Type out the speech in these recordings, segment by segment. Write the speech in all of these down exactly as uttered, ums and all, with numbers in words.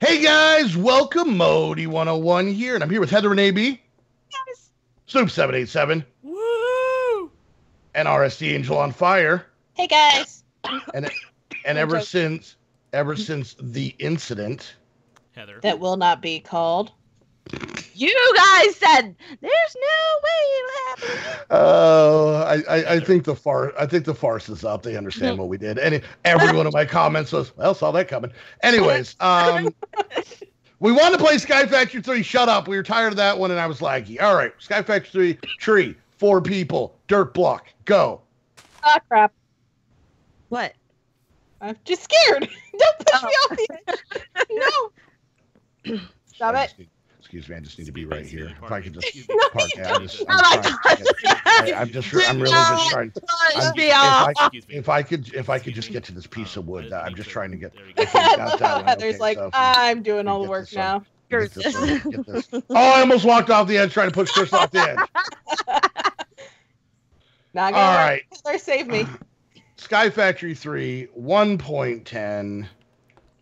Hey guys, welcome. Modi one oh one here, and I'm here with Heather and A B. Yes. Snoop seven eight seven. Woo! And R S D Angel on Fire. Hey guys. And and ever since ever since the incident, Heather, that will not be called. You guys said there's no way it'll happen. Oh, uh, I, I I think the far I think the farce is up. They understand what we did. And every one of my comments was, well, saw that coming. Anyways, um, we want to play Sky Factory three. Shut up. We were tired of that one, and I was laggy. All right, Sky Factory three, tree, four people, dirt block, go. Oh crap! What? I'm just scared. Don't push oh. me off the edge. No. Stop it. Excuse me, I just need to be right here. If I could just park out. I'm just, I'm really just trying. If I could, if I could just get to this piece of wood, I'm just trying to get. Heather's like, I'm doing all the work now. Oh, I almost walked off the edge trying to push Chris off the edge. All right, Heather, save me. Sky Factory three, one point ten,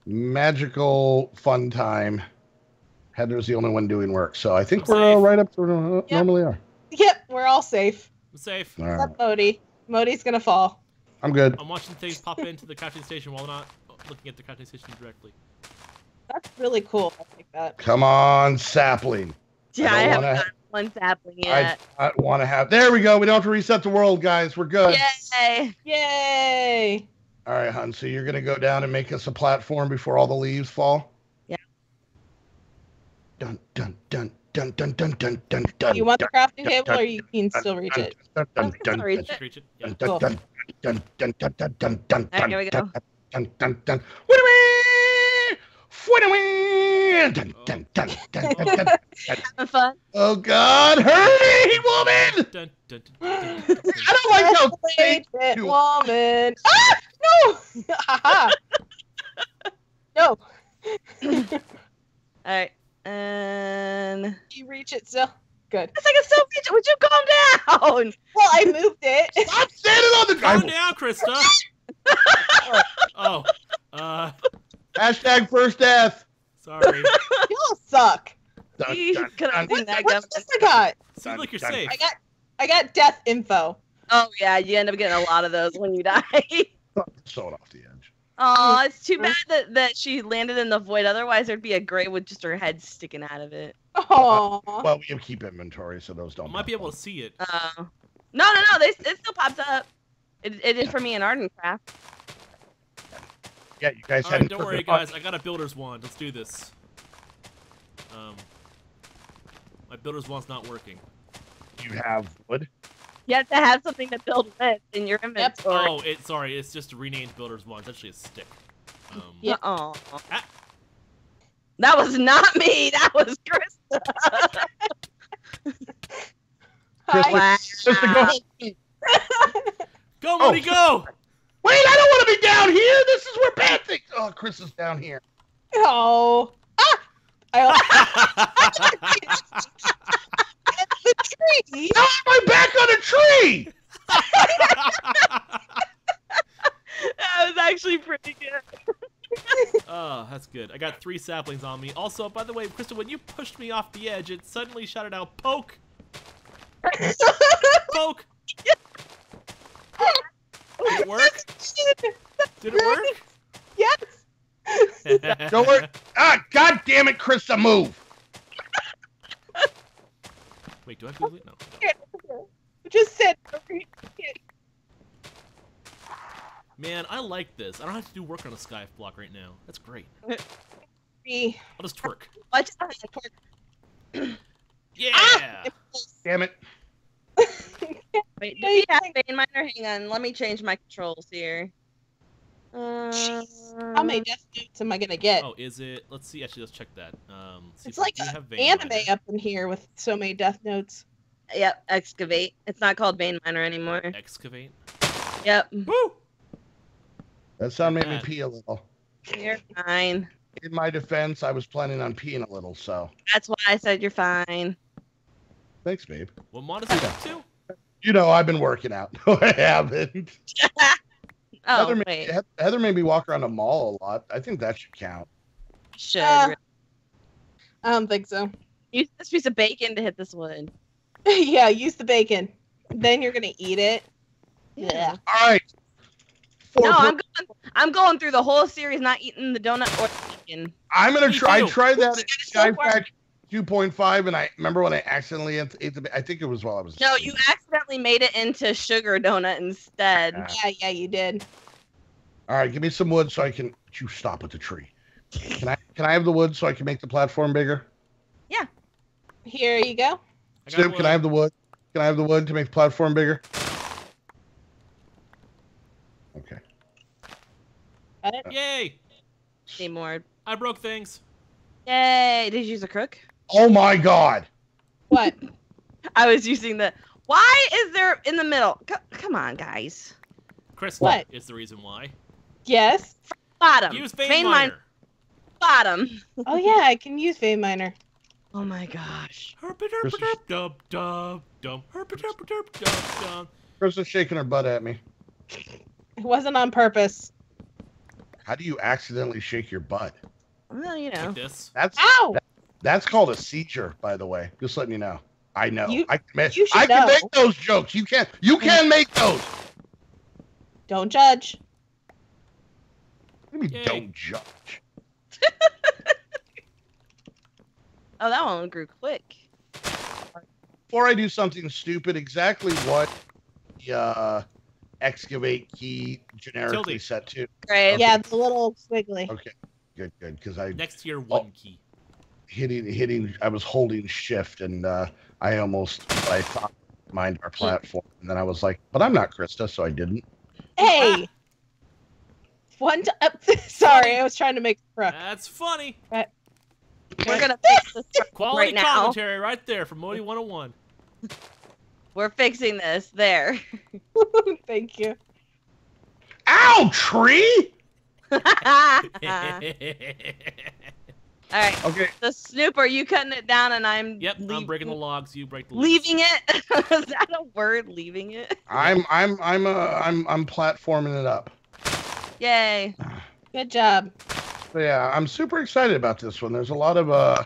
magical fun time. Heather's the only one doing work, so I think I'm we're all right up to where we yep. normally are. Yep, we're all safe. I'm safe. All right. Modi. Modi's gonna fall. I'm good. I'm watching things pop into the crafting station while not looking at the crafting station directly. That's really cool. I like that. Come on, sapling. Yeah, I, I haven't got one sapling yet. I, I want to have. There we go. We don't have to reset the world, guys. We're good. Yay! Yay! All right, hon. So you're gonna go down and make us a platform before all the leaves fall. Dun dun dun dun dun dun dun dun dun. You want the crafting table, or you can still reach it? Dun dun dun dun dun dun dun dun dun. Here we go. Dun dun dun. What are we? Dun dun dun dun dun. Having fun? Oh God, hurry, woman! I don't like how fake woman. Ah, no! Aha! No. All right. And you reach it still? Good. It's like a self reach. Would you calm down? Well, I moved it. Stop standing on the ground. Calm down, Christa. oh. Uh. Hashtag first death. Sorry. You all suck. Dun, dun, dun, dun, what, that what's this I got? Seems like you're dun, safe. I got, I got death info. Oh, yeah. You end up getting a lot of those when you die. Throw it off the edge. Oh, it's too bad that, that she landed in the void. Otherwise, there'd be a grave with just her head sticking out of it. Oh. Uh, well, we keep inventory, so those don't. I might be able to see it. Uh, no, no, no. They, it still pops up. It, it is for me in Ardencraft. Yeah, you guys All hadn't. Right, don't worry, guys. I got a builder's wand. Let's do this. Um, my builder's wand's not working. You have wood? You have to have something to build with in your inventory. Oh, it, sorry, it's just renamed Builder's Wand. It's actually a stick. Um, yeah. Oh. Ah. That was not me. That was Christa. Hi. Christa, go. Go, Modi, oh. go. Wait, I don't want to be down here. This is where bad things. Oh, Christa's down here. Oh. Ah. I the tree. Now my back on a tree. That was actually pretty good. Oh, that's good. I got three saplings on me. Also, by the way, Christa, when you pushed me off the edge, it suddenly shouted out, "Poke, poke." Did it work? Did it work? Yes. Don't worry. Ah, God damn it, Christa, move. Wait, do I have to do it? No. Just sit. Man, I like this. I don't have to do work on a sky block right now. That's great. I'll just twerk. Watch it. Yeah! Ah! Damn it. Wait, do you have Vein Miner? Hang on. Let me change my controls here. Uh, How many death notes am I gonna get? Oh, is it? Let's see. Actually, let's check that. Um, it's like anime Miner. Up in here with so many death notes. Yep, excavate. It's not called Vein Miner anymore. Excavate. Yep. Woo! That sound made me pee a little. You're fine. In my defense, I was planning on peeing a little, so. That's why I said you're fine. Thanks, babe. What mod is it up to? You know, I've been working out. No, I haven't. Oh, Heather, made, Heather made me walk around a mall a lot. I think that should count. should. Uh, really. I don't think so. Use this piece of bacon to hit this one. Yeah, use the bacon. Then you're gonna eat it. Yeah. All right. Four no, I'm going. I'm going through the whole series, not eating the donut or the bacon. I'm gonna try. I tried that at Sky Factory two point five, and I remember when I accidentally ate the. I think it was while I was. No, asleep. You accidentally made it into sugar donut instead. Yeah. yeah, yeah, you did. All right, give me some wood so I can. You stop with the tree. Can I? Can I have the wood so I can make the platform bigger? Yeah. Here you go. Snoop, can I have the wood? Can I have the wood to make the platform bigger? Okay. Got it? Yay! Seymour. I broke things. Yay! Did you use a crook? Oh my god! What? I was using the... Why is there in the middle? C come on, guys. Christa what? Is the reason why. Yes. Bottom. Use Vein Miner. Bottom. Oh yeah, I can use Vein Miner. Oh my gosh. Christa's shaking her butt at me. It wasn't on purpose. How do you accidentally shake your butt? Well, you know. Like this. That's, Ow! That, that's called a seizure, by the way. Just letting you know. I know. You, I, can, you I can know. make those jokes. You can. You can make those. Don't judge. What do you mean, don't judge? Oh, that one grew quick. Before I do something stupid, exactly what the uh, Excavate key generically Tildy. set to? Right. Okay. Yeah, it's a little squiggly. Okay, good, good. Because I next year one oh, key hitting hitting. I was holding shift, and uh, I almost I thought mined our platform, and then I was like, but I'm not Christa, so I didn't. Hey, ah. one time. Sorry, I was trying to make a crook. That's funny. But we're gonna fix this quality right commentary now. Right there from Modi one oh one. We're fixing this there. Thank you. Ow, tree! All right. Okay. So Snoop, are you cutting it down, and I'm yep. I'm breaking the logs. You break the logs. Leaving it? Is that a word? Leaving it? I'm I'm I'm uh I'm I'm platforming it up. Yay! Good job. Yeah, I'm super excited about this one. There's a lot of uh,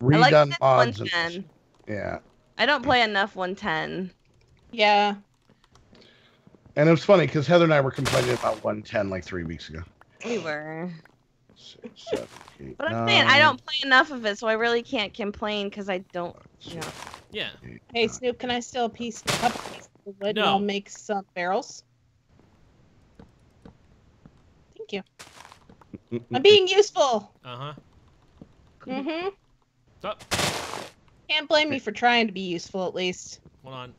redone like mods. one ten. Yeah. I don't play enough one ten. Yeah. And it was funny because Heather and I were complaining about one ten like three weeks ago. We were. Six, seven, eight, but I'm nine. saying I don't play enough of it, so I really can't complain because I don't. You know. Yeah. Hey Snoop, can I steal a piece of wood no. and I'll make some barrels? Thank you. I'm being useful. Uh-huh. Mm-hmm. What's up? Can't blame me for trying to be useful, at least. Hold on.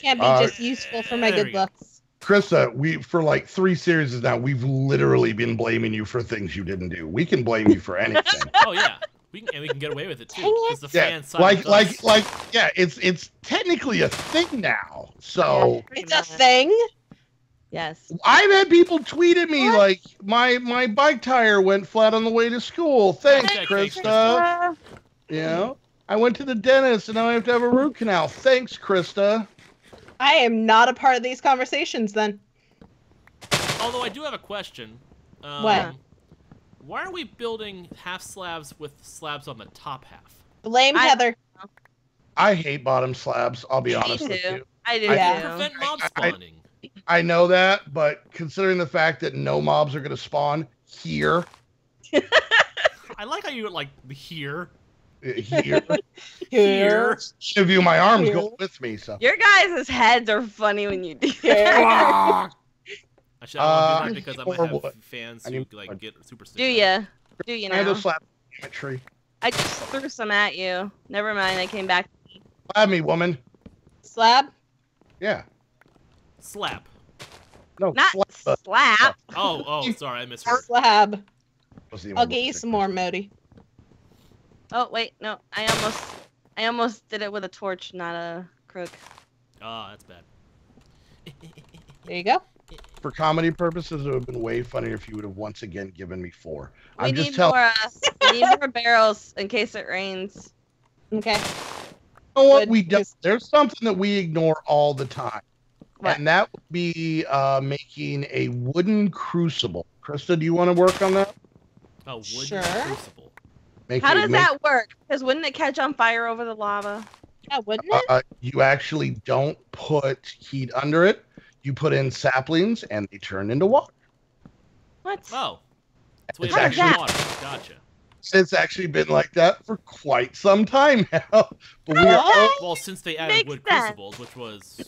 Can't be uh, just useful for my good looks. Christa, we, for like three series now, we've literally been blaming you for things you didn't do. We can blame you for anything. Oh, yeah. We can, and we can get away with it, too. Because the fan yeah, like, like, us. like, yeah, it's, it's technically a thing now, so. It's a thing? Yes. I've had people tweet at me what? like my my bike tire went flat on the way to school. Thanks, Thanks Christa. Christa. Yeah. I went to the dentist and now I have to have a root canal. Thanks, Christa. I am not a part of these conversations then. Although I do have a question. Um, what? Why are we building half slabs with slabs on the top half? Blame I, Heather. I hate bottom slabs, I'll be me honest too. with you. I do. Yeah. I prevent mob spawning. I, I, I know that, but considering the fact that no mobs are going to spawn here. I like how you like here. Here. Here. Should view my arms here. Go with me. So. Your guys' heads are funny when you do that. I should uh, do that because I might have wood. fans who like, wood. get super sick. Do ya? Do you now? I just slapped a tree. I just threw some at you. Never mind, I came back. Slab me, woman. Slab? Yeah. Slap. No, not slap. slap. Oh, oh, sorry, I misheard. Slab. I'll get you some more, Modi. Oh wait, no, I almost, I almost did it with a torch, not a crook. Oh, that's bad. There you go. For comedy purposes, it would have been way funnier if you would have once again given me four. We I'm need just telling. Uh, we need more barrels in case it rains. Okay. You know what Good. we do? There's something that we ignore all the time. What? And that would be uh, making a wooden crucible. Christa, do you want to work on that? A wooden sure. crucible. Make How it, does make... that work? Because wouldn't it catch on fire over the lava? Yeah, wouldn't it? Uh, you actually don't put heat under it. You put in saplings, and they turn into water. What? Oh. It's, it's, actually, water. Gotcha. It's actually been like that for quite some time now. But we are all... Well, since they added Makes wood sense. crucibles, which was...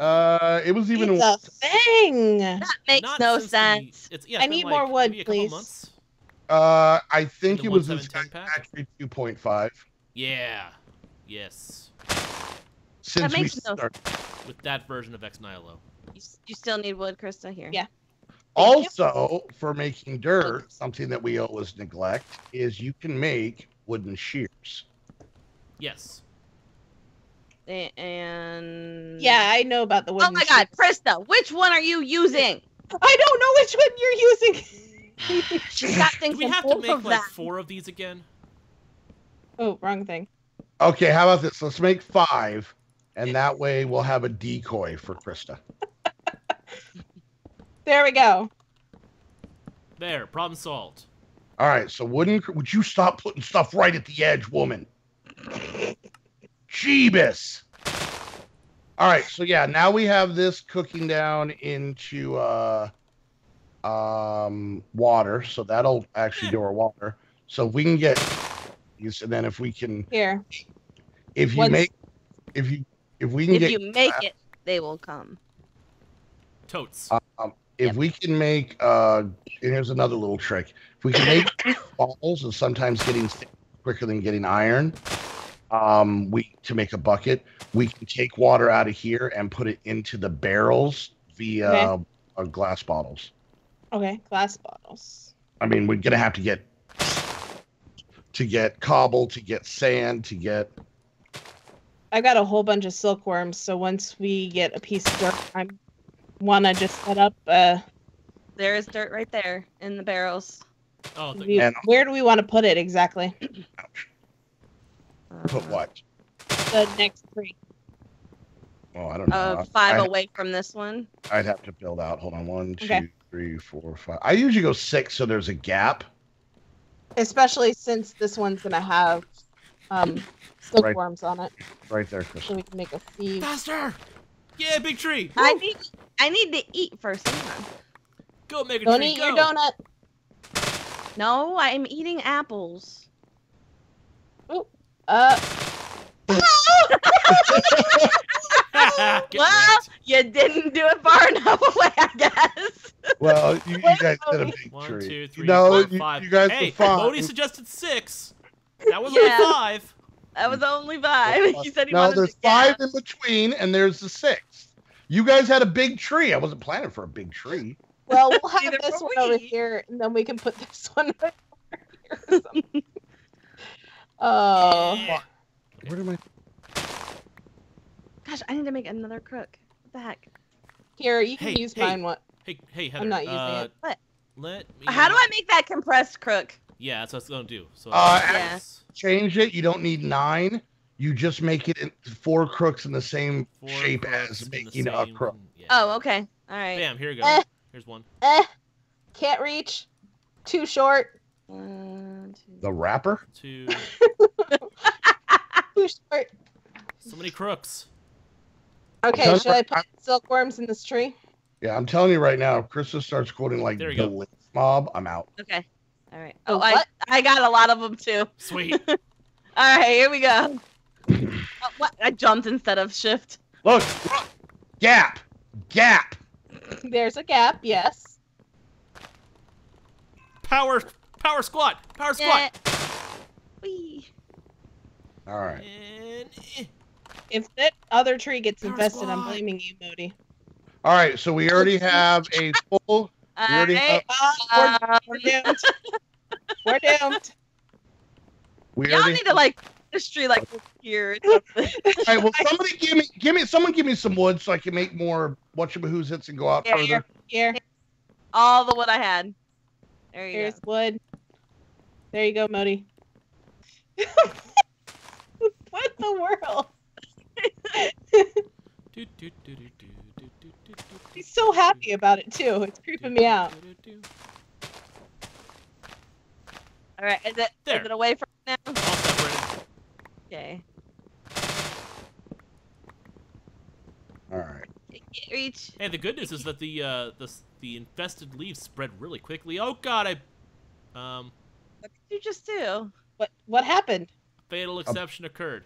Uh, it was even... It's a thing! That makes Not no sense. The, it's, yeah, I need like, more wood, please. Months. Uh, I think it was in Sky Factory two point five. Yeah. Yes. Since that makes we no started. Sense. With that version of Ex Nihilo. You, you still need wood, Christa, here. Yeah. Also, for making dirt, something that we always neglect is you can make wooden shears. Yes. And... Yeah, I know about the wooden shears. Oh my shears. God, Christa, which one are you using? I don't know which one you're using. She's got things Do we have to make, like, four of these again? Oh, wrong thing. Okay, how about this? Let's make five, and that way we'll have a decoy for Christa. There we go. There, problem solved. All right, so wouldn't would you stop putting stuff right at the edge, woman? Jeebus. All right, so yeah, now we have this cooking down into uh, um, water, so that'll actually do our water. So if we can get, and then if we can here, if you Once, make, if you if we can if get, if you make uh, it, they will come. Totes. Um, If yep. we can make, uh, and here's another little trick. If we can make balls, and sometimes getting quicker than getting iron, um, we to make a bucket, we can take water out of here and put it into the barrels via okay. uh, glass bottles. Okay, glass bottles. I mean, we're gonna have to get to get cobble, to get sand, to get. I've got a whole bunch of silkworms, so once we get a piece of dirt, I'm. Wanna just set up? Uh, there is dirt right there in the barrels. Oh, the we, where do we want to put it exactly? Ouch. Uh, put what? The next tree. Oh, I don't know. Uh, five I, away I, from this one. I'd have to build out. Hold on, one, okay. two, three, four, five. I usually go six, so there's a gap. Especially since this one's gonna have um, silkworms right. on it. Right there, Chris. So we can make a sieve. Faster! Yeah, big tree. Woo. I need, I need to eat first. Hang on. Go make a Don't tree. Don't eat go. your donut. No, I'm eating apples. Oh, uh. well, right. you didn't do it far enough away, I guess. Well, you, you guys did a big One, tree. Two, three, no, four, you, five. You guys hey, Modi suggested six. That was yeah. only five. That was only five. He said he no, wanted there's to five in between, and there's the six. You guys had a big tree. I wasn't planning for a big tree. Well, we'll have this one we. over here, and then we can put this one right over here or something. Oh. Yeah. Where did my... Gosh, I need to make another crook. What the heck? Here, you can hey, use hey, mine. What? Hey, hey, Heather. I'm not using uh, it. What? Let me... How do I make that compressed crook? Yeah, that's what it's going to do. So, uh, yeah. Change it. You don't need nine. You just make it in four crooks in the same four shape as making a crook. Yeah. Oh, okay. All right. Bam, here we go. Eh, Here's one. Eh, can't reach. Too short. One, two, the wrapper? Two. Too short. So many crooks. Okay, should I put silkworms in this tree? Yeah, I'm telling you right now, if Christa starts quoting like the Lynch Mob, I'm out. Okay. All right. Oh, oh I, I got a lot of them, too. Sweet. All right, here we go. Oh, what? I jumped instead of shift. Look, look. Gap. Gap. There's a gap, yes. Power power squat. Power squat. Yeah. Wee. All right. And... If that other tree gets power invested, squat. I'm blaming you, Modi. All right, so we already have a full... We're, right. uh, we're, we're doomed. We're doomed. We Y'all need to like this tree like here. All right. Well, somebody give me, give me, someone give me some wood so I can make more. Watch your who's hits and go out yeah, further. Here, here, all the wood I had. There you Here's go. Here's wood. There you go, Modi. What the world? do, do, do, do, do. He's so happy about it, too. It's creeping me out. Alright, is it, is it away from now? All separated. Okay. Alright. Reach. Hey, the good news is that the, uh, the, the infested leaves spread really quickly. Oh god, I... Um... What did you just do? What, what happened? A fatal exception Ap occurred.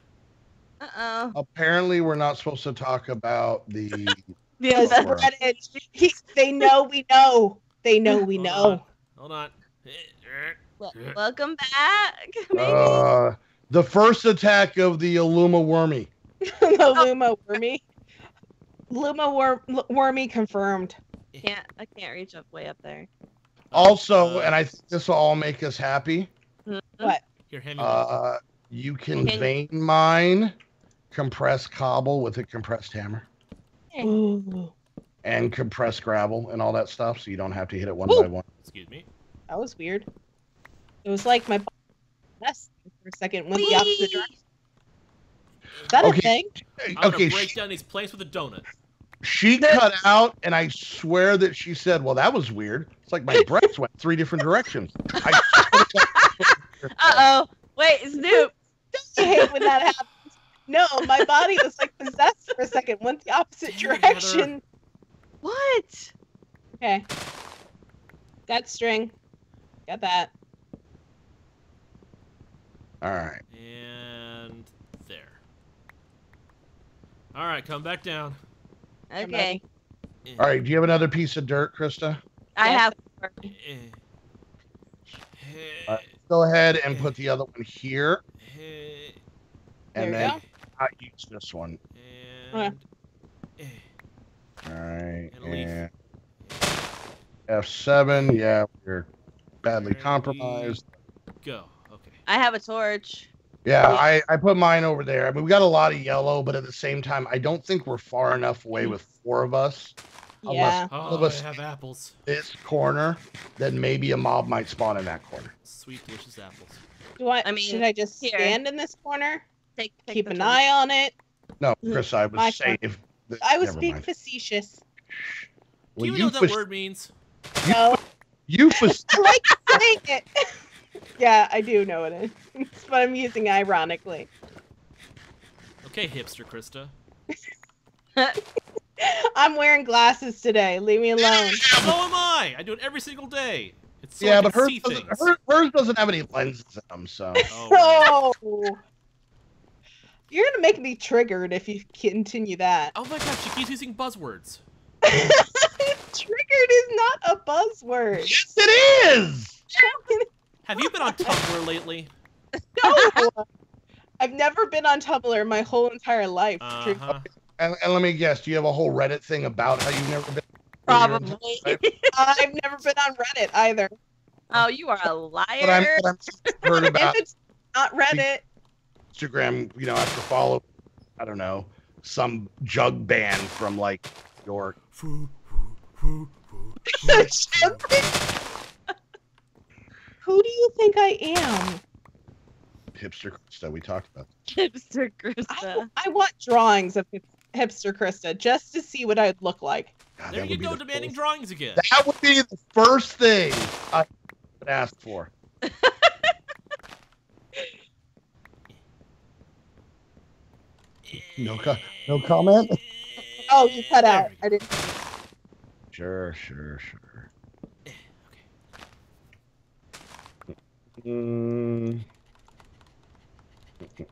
Uh-oh. Apparently we're not supposed to talk about the... Yes, he, they know we know. They know we Hold know. On. Hold on. Well, welcome back. Uh, the first attack of the Illuma Wormy. The Illuma Wormy. Luma wor Wormy confirmed. I can't, I can't reach up way up there. Also, uh, and I think this will all make us happy. What? Uh, you can vein mine, compress cobble with a compressed hammer. Ooh. And compress gravel and all that stuff, so you don't have to hit it one Ooh. by one. Excuse me. That was weird. It was like my best for a second went the opposite direction. Is that okay. a thing? I'm gonna okay. break down these plates with a donut. She There's... cut out, and I swear that she said, "Well, that was weird." It's like my breath went three different directions. I... Uh oh! Wait, Snoop. Don't you hate when that happens? No, my body was like possessed for a second, went the opposite Damn direction. Heather. What? Okay. Got string. Got that. All right. And there. All right, come back down. Okay. Back. All right. Do you have another piece of dirt, Christa? I yes. have. Uh, go ahead and put the other one here. And there then I use this one. And... Alright. And... F seven, yeah, we're badly there compromised. We... Go. Okay. I have a torch. Yeah, yeah. I, I put mine over there. I mean, we got a lot of yellow, but at the same time, I don't think we're far enough away with four of us. Yeah. Unless oh, all of us I have apples. This corner, then maybe a mob might spawn in that corner. Sweet delicious apples. Do I? I mean, should I just here. stand in this corner? Take, take Keep an choice. eye on it. No, Chris, I was My saying. If the, I was being mind. facetious. Well, Do you, you know what that word means? You, no. You I like saying it. Yeah, I do know it. It's what I'm using ironically. Okay, hipster Krista. I'm wearing glasses today. Leave me alone. So am I. I do it every single day. It's so yeah, I but hers doesn't, her, hers doesn't have any lenses in them, so. Oh. So... You're gonna make me triggered if you continue that. Oh my god, she keeps using buzzwords. Triggered is not a buzzword. Yes, it is. Have you been on Tumblr lately? No, I've never been on Tumblr my whole entire life. Uh-huh. Okay. and, and let me guess, do you have a whole Reddit thing about how you've never been? Probably. I've never been on Reddit either. Oh, you are a liar. But I'm, but I'm heard about if it's not Reddit. Instagram, you know, I have to follow, I don't know, some jug band from like York. Who do you think I am? Hipster Krista, we talked about. Hipster Krista. I, I want drawings of Hipster Krista just to see what I'd look like. God, there you go, the demanding first, drawings again. That would be the first thing I would ask for. No, co no comment. Oh, you cut out. I didn't. Sure, sure, sure. Okay. Mm. This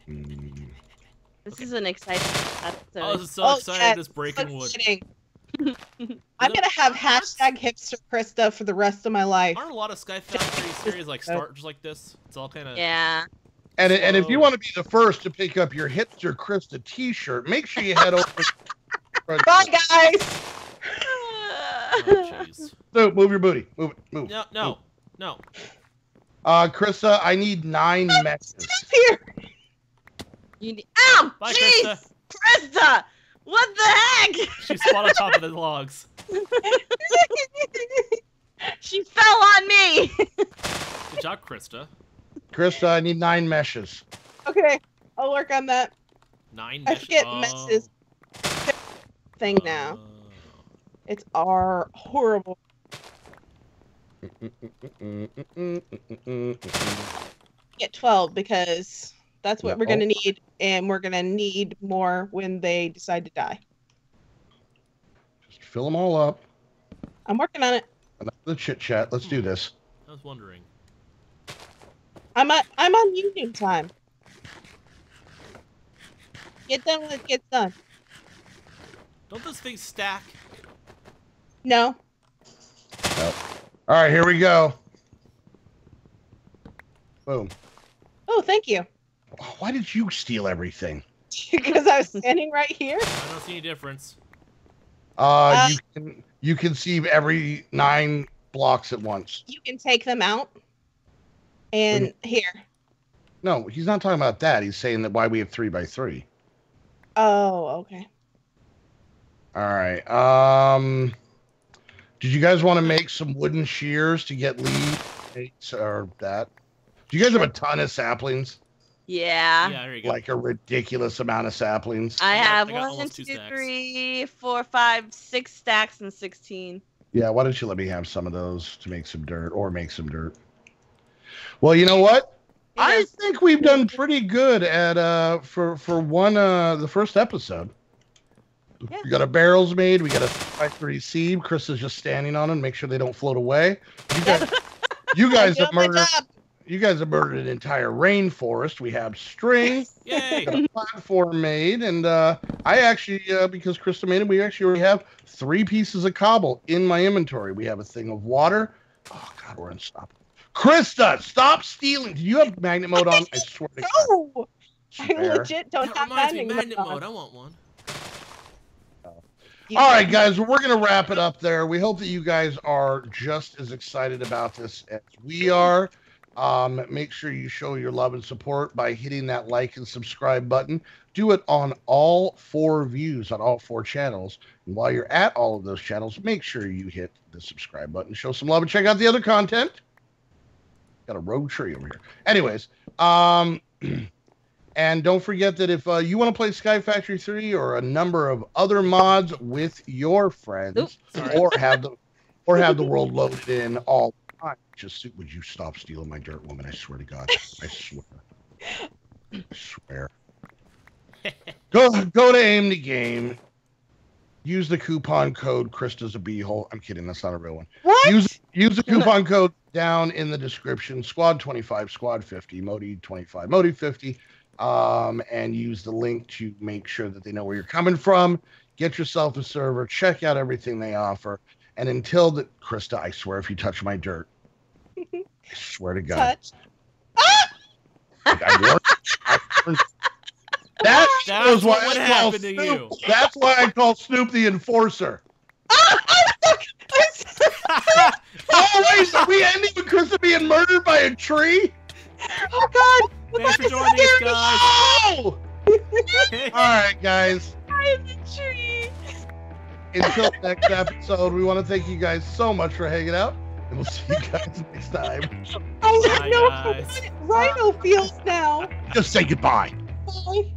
okay. is an exciting episode. Oh, this is so oh, exciting! Yeah. This breaking so wood. I'm gonna have hashtag hipster Krista for the rest of my life. Aren't a lot of Sky Factory series like start just like this? It's all kind of yeah. And, and if you want to be the first to pick up your Hipster Krista t-shirt, make sure you head over to... Bye, guys! Oh, so, move your booty. Move it. Move. No, no. Move. No. Uh, Krista, I need nine I'm matches. Here. You need... Ow! Bye, Jeez! Krista. Krista! What the heck? She spun on top of the logs. She fell on me! Good job, Krista. Krista, I need nine meshes. Okay, I'll work on that. Nine meshes? I forget oh. meshes. Thing uh. now. It's our horrible. Get twelve because that's what no. we're going to need, and we're going to need more when they decide to die. Just fill them all up. I'm working on it. Enough of the chit chat. Let's do this. I was wondering. I'm on, I'm on union time. Get done when it gets done. Don't those things stack? No. No. All right, here we go. Boom. Oh, thank you. Why did you steal everything? Because I was standing right here. I don't see any difference. Uh, uh, you can you can see every nine blocks at once. You can take them out. And mm. here. No, he's not talking about that. He's saying that why we have three by three. Oh, okay. All right. Um, did you guys want to make some wooden shears to get leaves or that? Do you guys have a ton of saplings? Yeah. Yeah, there you go. Like a ridiculous amount of saplings. I have I one, two, two three, four, five, six stacks and sixteen. Yeah, why don't you let me have some of those to make some dirt or make some dirt? Well, you know what? Yeah. I think we've done pretty good at uh for for one uh the first episode. Yeah. We got our barrels made. We got a factory seam. Chris is just standing on them, make sure they don't float away. You guys, you guys have murdered. You guys have murdered an entire rainforest. We have string. Yay. Got a platform made, and uh, I actually, uh, because Christa made it, we actually already have three pieces of cobble in my inventory. We have a thing of water. Oh God, we're unstoppable. Christa, stop stealing. Do you have magnet mode on? I swear to no. God. I legit don't that have magnet, me, magnet mode. mode. I want one. You All right, guys, we're going to wrap it up there. We hope that you guys are just as excited about this as we are. Um, make sure you show your love and support by hitting that like and subscribe button. Do it on all four views, on all four channels. And while you're at all of those channels, make sure you hit the subscribe button. Show some love and check out the other content. Got a rogue tree over here. Anyways, um, and don't forget that if uh, you want to play Sky Factory three or a number of other mods with your friends, Oops, or have the or have the world loaded in all. I just would you stop stealing my dirt, woman? I swear to God, I swear, I swear. Go go to Aim to Game. Use the coupon code Christa's a beehole. I'm kidding, that's not a real one. What? Use use the coupon code down in the description. Squad twenty-five, Squad fifty, Modi twenty-five, Modi fifty. Um, and use the link to make sure that they know where you're coming from. Get yourself a server. Check out everything they offer. And until the Christa, I swear, if you touch my dirt, I swear to God, touch. Like, I warned, I warned. That that's why what I happened to you. That's why I call Snoop the enforcer. Oh, I'm so, I'm so, oh wait, are we ending with Christa being murdered by a tree? Oh God! Thanks for joining us, guys. Oh! All right, guys. I am the tree. Until next episode, we want to thank you guys so much for hanging out, and we'll see you guys next time. I don't know what rhino feels now. Just say goodbye. Bye.